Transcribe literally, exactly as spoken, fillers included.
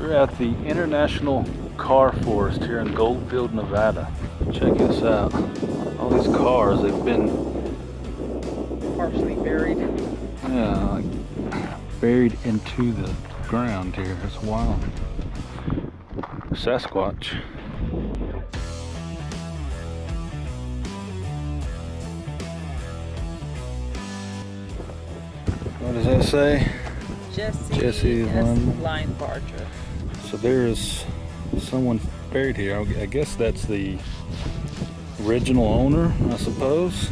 We're at the International Car Forest here in Goldfield, Nevada. Check this out. All these cars, they've been partially buried. Yeah, like buried into the ground here. It's wild. Sasquatch. What does that say? Jesse, Jesse S. Line Barger. So there is someone buried here. I guess that's the original owner, I suppose.